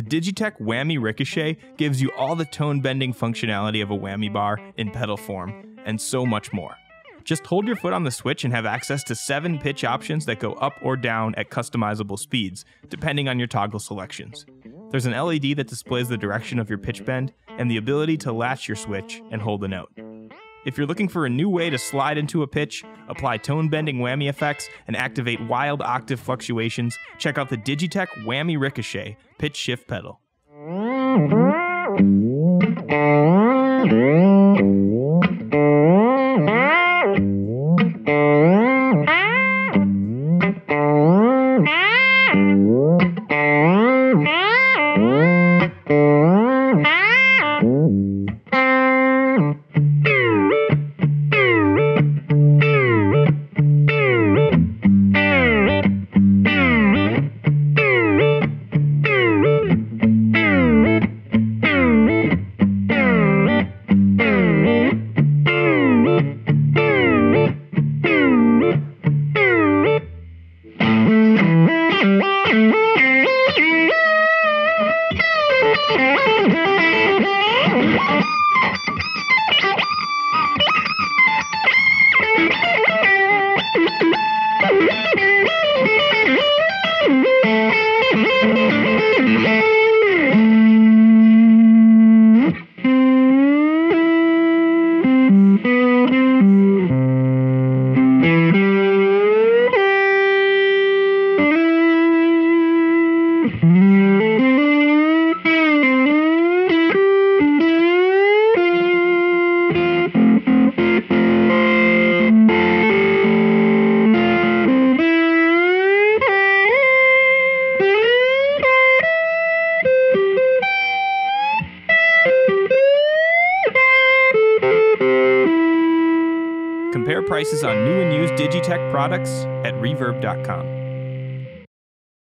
The Digitech Whammy Ricochet gives you all the tone bending functionality of a whammy bar in pedal form, and so much more. Just hold your foot on the switch and have access to 7 pitch options that go up or down at customizable speeds, depending on your toggle selections. There's an LED that displays the direction of your pitch bend and the ability to latch your switch and hold a note. If you're looking for a new way to slide into a pitch, apply tone-bending whammy effects, and activate wild octave fluctuations, check out the Digitech Whammy Ricochet Pitch Shift Pedal. Compare prices on new and used Digitech products at Reverb.com.